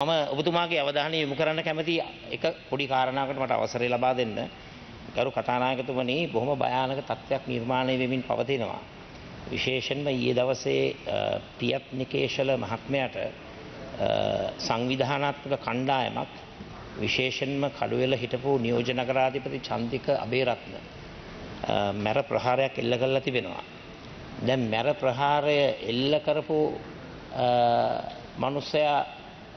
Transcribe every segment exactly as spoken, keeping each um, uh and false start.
මම ඔබතුමාගේ අවධානය යොමු කරන්න කැමති එක පොඩි කාරණාවකට මට අවසරය ලබා දෙන්න. ගරු කතානායකතුමනි, බොහොම භයානක තත්ත්වයක් නිර්මාණය වෙමින් පවතිනවා. විශේෂයෙන්ම ඊයේ දවසේ පියත් නිකේෂල මහත්මයාට සංවිධානාත්මක කණ්ඩායමක්, විශේෂයෙන්ම කඩුවෙල හිටපු නියෝජ්‍ය නගරාධිපති චන්දික අබේරත්න මැර ප්‍රහාරයක් එල්ල කරලා තිබෙනවා. දැන් මැර ප්‍රහාරය එල්ල කරපු මනුස්සයා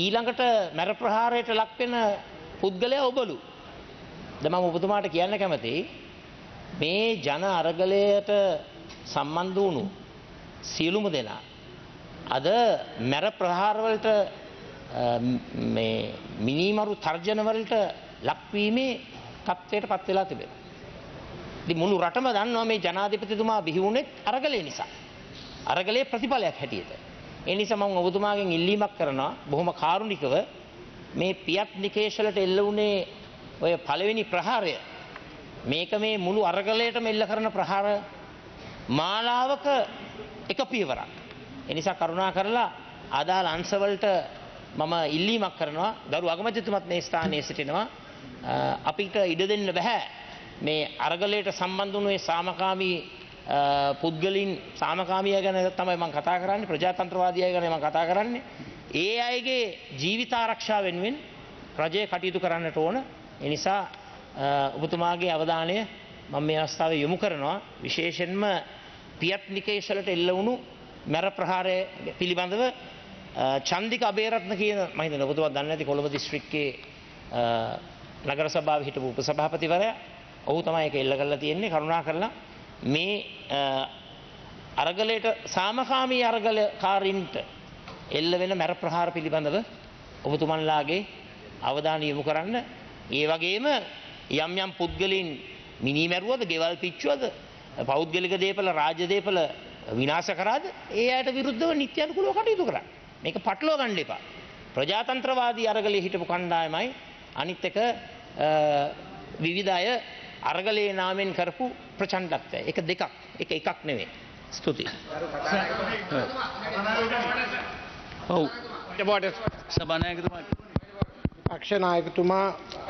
ඊළඟට මැර ප්‍රහාරයට ලක් වෙන පුද්ගලයා ඔබලු. දැන් මම ඔබතුමාට කියන්න කැමතියි මේ ජන අරගලයට සම්බන්ධ වුණු සියලුම දෙනා අද මැර ප්‍රහාර වලට මේ මිනිමරු තර්ජන වලට ලක්වීමේ තත්ත්වයට පත් වෙලා තිබෙනවා. ඉතින් මුළු රටම දන්නවා මේ ජනාධිපතිතුමා බිහි වුණේ අරගලය නිසා. අරගලයේ ප්‍රතිඵලයක් හැටියට. ඒ නිසා මම ඔබතුමාගෙන් ඉල්ලීමක් කරනවා බොහොම කාරුණිකව මේ පියත් නිකේෂලට එල්ලුණේ ඔය පළවෙනි ප්‍රහාරය මේක මේ මුළු අරගලයටම එල්ල කරන ප්‍රහාර මාලාවක එක පියවරක්. ඒ නිසා කරුණා කරලා ආදාළ අංශ වලට මම ඉල්ලීමක් කරනවා. ගරු අගමැතිතුමත් මේ ස්ථානයේ සිටිනවා. අපිට ඉඩ දෙන්න බෑ මේ අරගලයට සම්බන්ධ වුණු ඒ සාමකාමී පුද්ගලින් සාමකාමීය ගැන තමයි මම කතා කරන්නේ, ප්‍රජාතන්ත්‍රවාදී අය ගැන මම කතා කරන්නේ. ඒ අයගේ ජීවිත ආරක්ෂාව වෙනුවෙන් රජය කටයුතු කරන්නට ඕන. ඒ නිසා ඔබතුමාගේ අවධානය මම මේ අවස්ථාවේ යොමු කරනවා. විශේෂයෙන්ම පියත් නිකේෂලට එල්ල වුණු මැර ප්‍රහාරය පිළිබඳව චන්දික අබේරත්න කියන මම හිතන්නේ ඔබතුමා දන්නේ නැති කොළඹ දිස්ත්‍රික්කයේ නගර සභාවේ හිටපු උපසභාපතිවරයා. ඔහු තමයි ඒක එල්ල කරලා තියෙන්නේ. කරුණා කරලා මේ අරගලයට සාමකාමී අරගලකාරින්ට එල්ල වෙන මැර ප්‍රහාර පිළිබඳව ඔබතුමන්ලාගේ අවධානය යොමු කරන්න. ඒ වගේම යම් යම් පුද්ගලයන් මිනිමැරුවද, ගෙවල් පිච්චුවද, පෞද්ගලික දේපල, රාජ්‍ය දේපල විනාශ කරාද, ඒ අයට විරුද්ධව නිත්‍යානුකූලව කටයුතු කරන්න. මේක පටලවා ගන්න එපා. ප්‍රජාතන්ත්‍රවාදී අරගලයේ හිටපු කණ්ඩායමයි අනිත් එක විවිධ අය අරගලයේ නාමයෙන් කරපු ප්‍රචණ්ඩත්වය. ඒක දෙකක්. ඒක එකක් නෙවෙයි. ස්තුතියි. ඔව්. සභානායකතුමා පක්ෂ නායකතුමා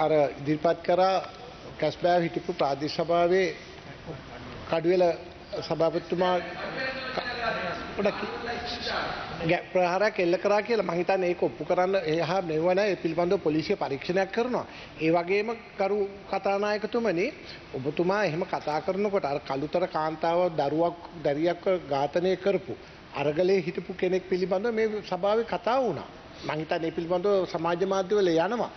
අර ඉදිරිපත් කරා කැස්බෑව හිටපු ප්‍රාදේශ සභාවේ කඩුවෙල සභාපතිතුමා ප්‍රහාරයක් එල්ල කරා කියලා මම හිතන්නේ ඒක ඔප්පු කරන්න එහා මෙව නැහැ. ඒ පිළිබඳව පොලිසිය පරීක්ෂණයක් කරනවා. ඒ වගේම කරු කතානායකතුමනි, ඔබතුමා එහෙම කතා කරනකොට අර කළුතර කාන්තාව දරුවක් දැරියක් ඝාතනය කරපු අරගලයේ හිටපු කෙනෙක් පිළිබඳව මේ සභාවේ කතා වුණා. මම හිතන්නේ ඒ පිළිබඳව සමාජ මාධ්‍යවල යනවා.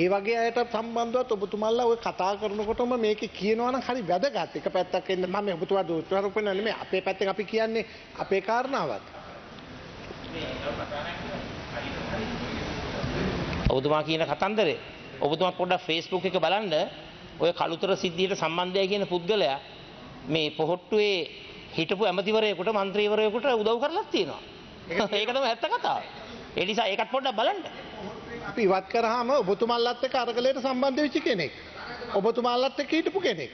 ඒ වගේ අයට සම්බන්ධවත් ඔබතුමාලා ඔය කතා කරනකොටම මේක කියනවා නම් හරි වැදගත්. එක පැත්තක් එන්න මම ඔබතුමා දෝෂාරෝපණය කරනවා නෙමෙයි. අපේ පැත්තෙන් අපි කියන්නේ අපේ කාරණාවක්. ඔබතුමා කියන කතන්දරේ ඔබතුමා පොඩ්ඩක් Facebook එක බලන්න. ඔය කළුතර සිද්ධියට සම්බන්ධය කියන පුද්ගලයා මේ පොහොට්ටුවේ හිටපු ඇමතිවරයෙකුට, മന്ത്രിවරයෙකුට උදව් කරලා තියෙනවා. ඒක තමයි ඇත්ත කතාව. ඒ නිසා ඒකත් පොඩ්ඩක් බලන්න. අපි ඉවත් කරාම ඔබතුමාලත් එක්ක අරගලයට සම්බන්ධ වෙච්ච කෙනෙක්, ඔබතුමාලත් එක්ක හිටපු කෙනෙක්,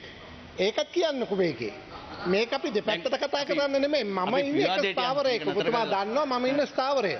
ඒකත් කියන්නකො මේකේ. මේක අපි දෙපැත්තට කතා කරන්නේ නෙමෙයි. මම ඉන්නේ ස්ථාවරයක. ඔබතුමා දන්නවා මම ඉන්න ස්ථාවරය.